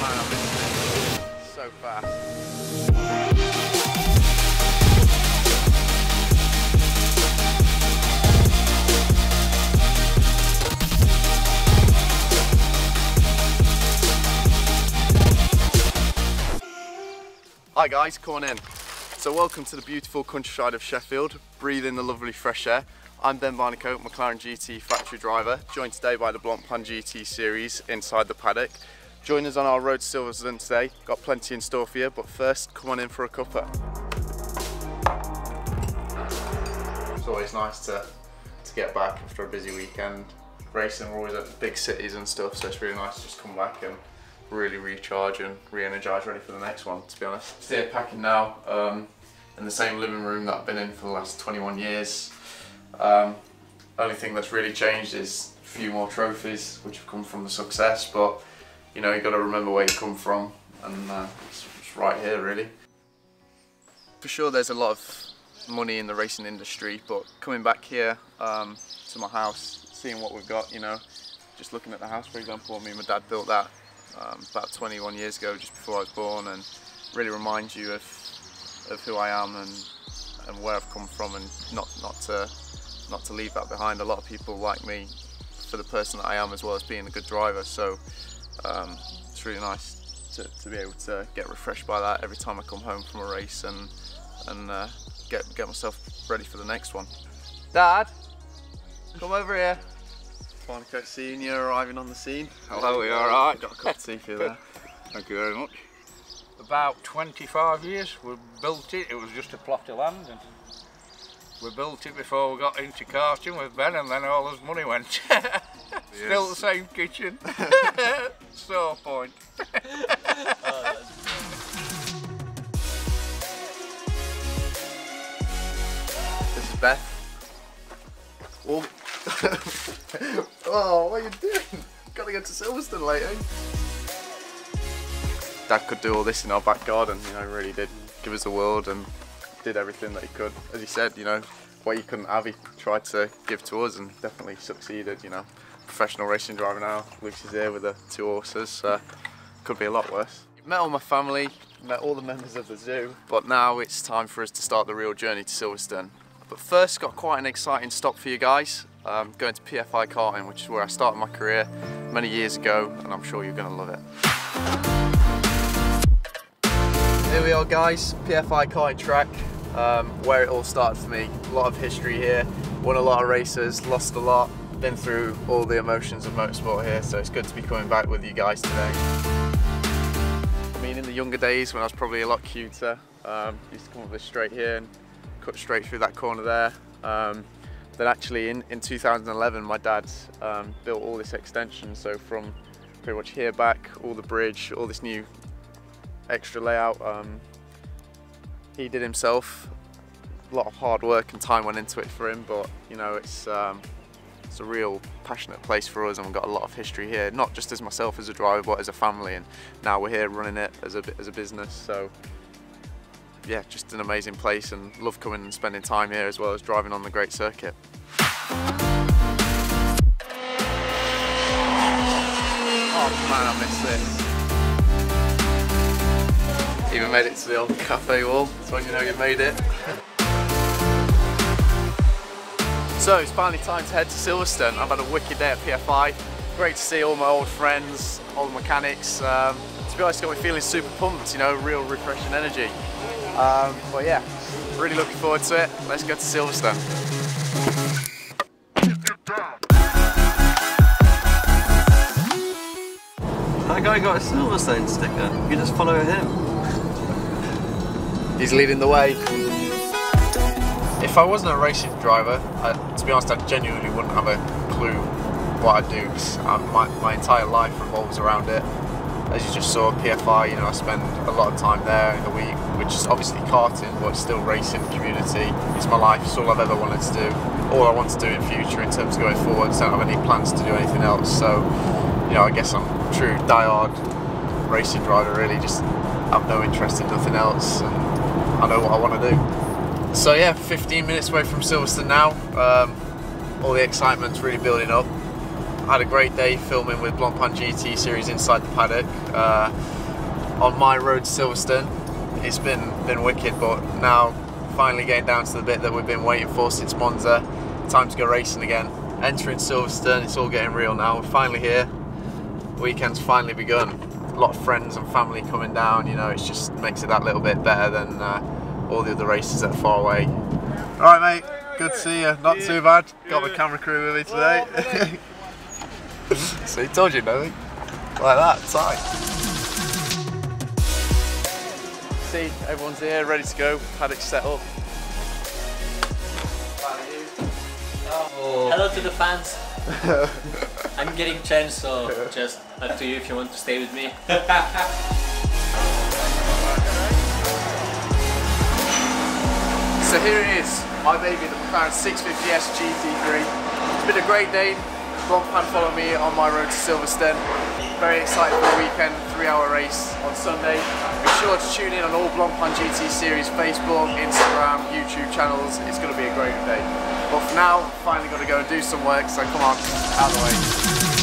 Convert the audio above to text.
man, this thing is so fast. Hi guys, come on in. So welcome to the beautiful countryside of Sheffield, breathe in the lovely fresh air. I'm Ben Barnicoat, McLaren GT factory driver, joined today by the Blancpain GT Series inside the paddock. Join us on our road to Silverstone today, got plenty in store for you, but first, come on in for a cuppa. It's always nice to get back after a busy weekend. Racing, we're always at the big cities and stuff, so it's really nice to just come back and really recharge and re-energise, ready for the next one, to be honest. Still packing now, in the same living room that I've been in for the last 21 years. Only thing that's really changed is a few more trophies, which have come from the success, but you know, you've got to remember where you come from, and it's right here, really. For sure there's a lot of money in the racing industry, but coming back here to my house, seeing what we've got, you know, just looking at the house, for example, me and my dad built that about 21 years ago, just before I was born, and really reminds you of who I am and where I've come from, and not to leave that behind. A lot of people like me for the person that I am, as well as being a good driver, so it's really nice to be able to get refreshed by that every time I come home from a race, and get myself ready for the next one. Dad, come over here. Barnicoat Senior arriving on the scene. Hello, you alright? Got a cup of tea for you there. Thank you very much. About 25 years we built it. It was just a plot of land, and we built it before we got into karting with Ben, and then all his money went. Still the same kitchen. Sore point. This is Beth. Oh. Oh, what are you doing? Gotta get to Silverstone later. Dad could do all this in our back garden, you know, really did. Give us the world and did everything that he could. As he said, you know, what you couldn't have, he tried to give to us, and definitely succeeded, you know. Professional racing driver now, Luke's here with the two horses, so could be a lot worse. Met all my family, met all the members of the zoo, but now it's time for us to start the real journey to Silverstone. But first, got quite an exciting stop for you guys. Going to PFI Karting, which is where I started my career many years ago, and I'm sure you're going to love it. Here we are guys, PFI Karting track, where it all started for me. A lot of history here, won a lot of races, lost a lot, been through all the emotions of motorsport here, so it's good to be coming back with you guys today. I mean, in the younger days when I was probably a lot cuter, used to come up this straight here and cut straight through that corner there. Then actually in 2011 my dad built all this extension, so from pretty much here back, all the bridge, all this new extra layout, he did himself. A lot of hard work and time went into it for him, but you know, it's a real passionate place for us, and we've got a lot of history here, not just as myself as a driver, but as a family, and now we're here running it as a business. So yeah, just an amazing place, and love coming and spending time here as well as driving on the great circuit. Oh man, I miss this. Even made it to the old cafe wall, that's when you know you've made it. So it's finally time to head to Silverstone. I've had a wicked day at PFI. Great to see all my old friends, old mechanics. To be honest, got me feeling super pumped, you know, real refreshing energy. But yeah, really looking forward to it. Let's go to Silverstone. That guy got a Silverstone sticker. You just follow him. He's leading the way. If I wasn't a racing driver, to be honest, I genuinely wouldn't have a clue what I do, because my entire life revolves around it. As you just saw, PFI, you know, I spend a lot of time there in the week, which is obviously karting, but it's still racing, community. It's my life, it's all I've ever wanted to do. All I want to do in future in terms of going forward, so I don't have any plans to do anything else. So, you know, I guess I'm a true diehard racing driver, really, just have no interest in nothing else, and I know what I want to do. So yeah, 15 minutes away from Silverstone now. All the excitement's really building up. had a great day filming with Blancpain GT Series inside the paddock on my road to Silverstone. It's been wicked, but now finally getting down to the bit that we've been waiting for since Monza. Time to go racing again. Entering Silverstone, it's all getting real now. We're finally here. Weekend's finally begun. A lot of friends and family coming down, you know, it just makes it that little bit better than all the other races that are far away. Alright mate, good to see you. Not too bad. Got my camera crew with me today. See, told you, Noe. Like that, tight. See, everyone's here, ready to go. Paddock's set up. Hello to the fans. I'm getting changed, so just up to you if you want to stay with me. So here it is, my baby, the McLaren 650S GT3. It's been a great day. Blancpain followed me on my road to Silverstone. Very excited for the weekend, 3-hour race on Sunday. Be sure to tune in on all Blancpain GT Series Facebook, Instagram, YouTube channels. It's going to be a great day. But for now, finally got to go and do some work, so come on, out of the way.